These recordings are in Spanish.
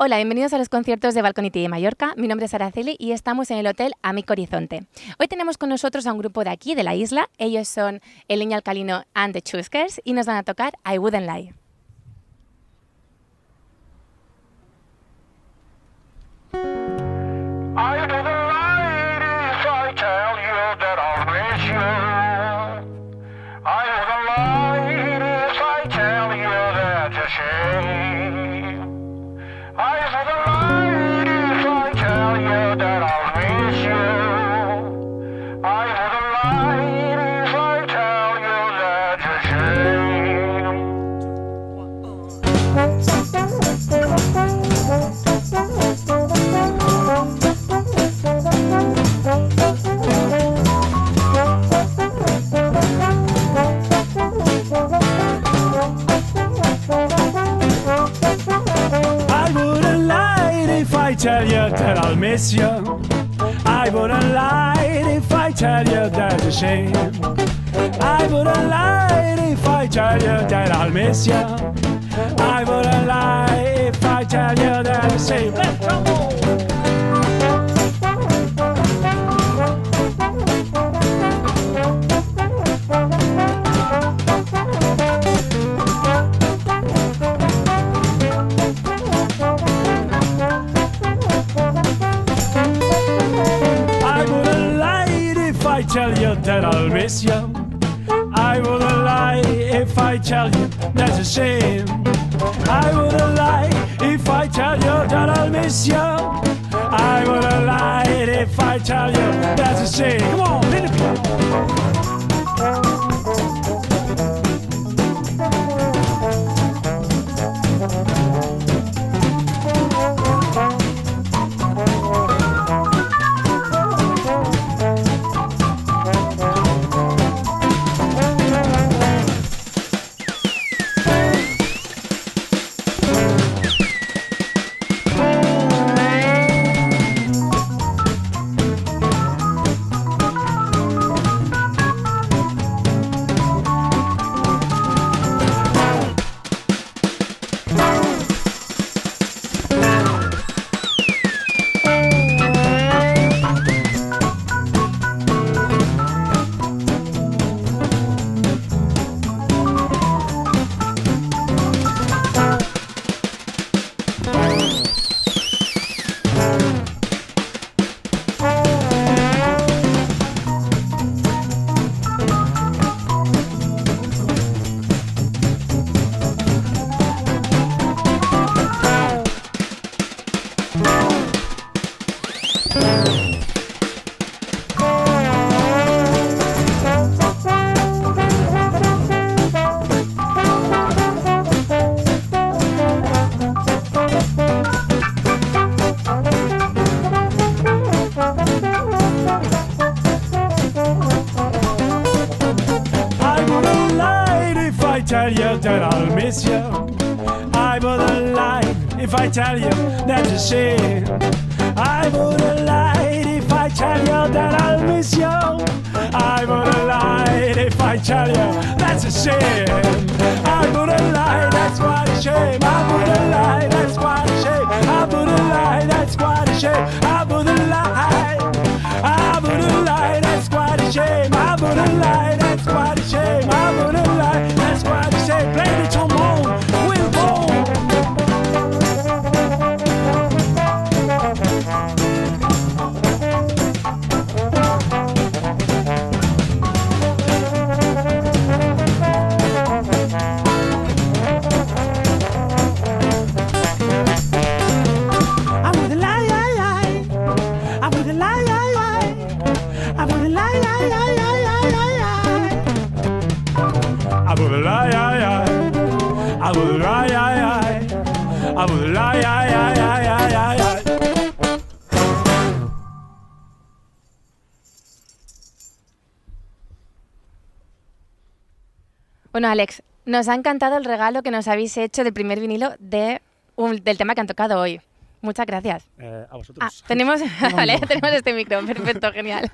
Hola, bienvenidos a los conciertos de Balcony TV Mallorca. Mi nombre es Araceli y estamos en el Hotel Amic Horizonte. Hoy tenemos con nosotros a un grupo de aquí, de la isla. Ellos son el Niño Alcalino and the Chuskers y nos van a tocar I Wouldn't Lie. Tell you that I'll miss you. I wouldn't lie if I tell you that's a shame. I wouldn't lie if I tell you that I'll miss you. I wouldn't lie if I tell you that's a shame. Let's go! I tell you that I'll miss you. I wouldn't lie if I tell you that's a shame. I wouldn't lie if I tell you that I'll miss you. I wouldn't lie if I tell you that's a shame. Come on, let it be. I tell you that I'll miss you. I wouldn't lie if I tell you that's a shame. I wouldn't lie if I tell you that I'll miss you. I wouldn't lie if I tell you that's a shame. I wouldn't lie, that's quite a shame. I wouldn't lie, that's quite a shame. I wouldn't lie, that's quite a shame. I wouldn't lie. I wouldn't lie, that's quite a shame. I wouldn't lie, that's quite a shame. I wouldn't lie. Play the trombone, we'll go. Bueno, Alex, nos ha encantado el regalo que nos habéis hecho del primer vinilo del tema que han tocado hoy. Muchas gracias. A vosotros. Ah, tenemos, vale, tenemos este micro. Perfecto, genial.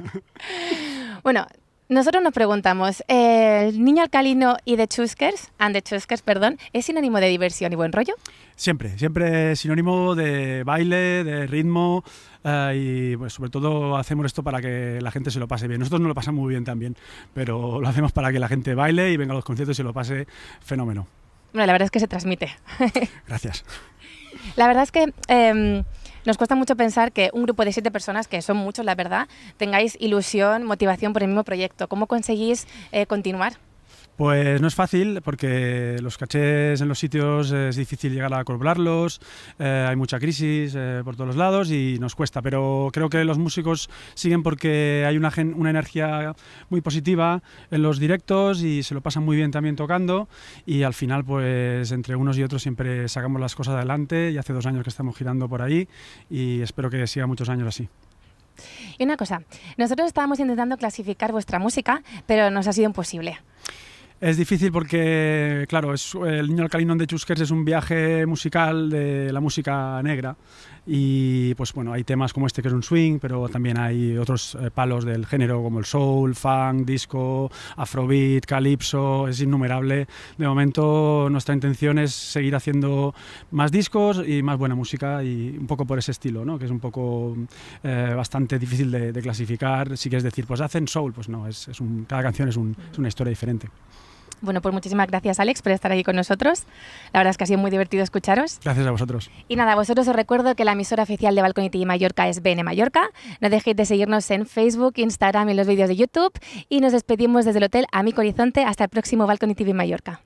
Bueno, Nosotros nos preguntamos, ¿el Niño Alcalino y the Chuskers, es sinónimo de diversión y buen rollo? Siempre, siempre es sinónimo de baile, de ritmo y pues, sobre todo hacemos esto para que la gente se lo pase bien. Nosotros no lo pasamos muy bien también, pero lo hacemos para que la gente baile y venga a los conciertos y se lo pase fenómeno. Bueno, la verdad es que se transmite. Gracias. La verdad es que... nos cuesta mucho pensar que un grupo de 7 personas, que son muchos la verdad, tengáis ilusión, motivación por el mismo proyecto. ¿Cómo conseguís continuar? Pues no es fácil porque los cachés en los sitios es difícil llegar a cobrarlos, hay mucha crisis por todos los lados y nos cuesta, pero creo que los músicos siguen porque hay una energía muy positiva en los directos y se lo pasan muy bien también tocando y al final pues entre unos y otros siempre sacamos las cosas adelante y hace 2 años que estamos girando por ahí y espero que siga muchos años así. Y una cosa, nosotros estábamos intentando clasificar vuestra música, pero nos ha sido imposible. Es difícil porque, claro, el Niño Alcalino and the Chuskers es un viaje musical de la música negra y pues bueno, hay temas como este que es un swing, pero también hay otros palos del género como el soul, funk, disco, afrobeat, calipso, es innumerable. De momento nuestra intención es seguir haciendo más discos y más buena música y un poco por ese estilo, ¿no? Que es un poco bastante difícil de clasificar. Si quieres decir, pues hacen soul, pues no, cada canción es una historia diferente. Bueno, pues muchísimas gracias, Alex, por estar aquí con nosotros. La verdad es que ha sido muy divertido escucharos. Gracias a vosotros. Y nada, a vosotros os recuerdo que la emisora oficial de Balcony TV Mallorca es BN Mallorca. No dejéis de seguirnos en Facebook, Instagram y los vídeos de YouTube. Y nos despedimos desde el Hotel Amic Horizonte hasta el próximo Balcony TV Mallorca.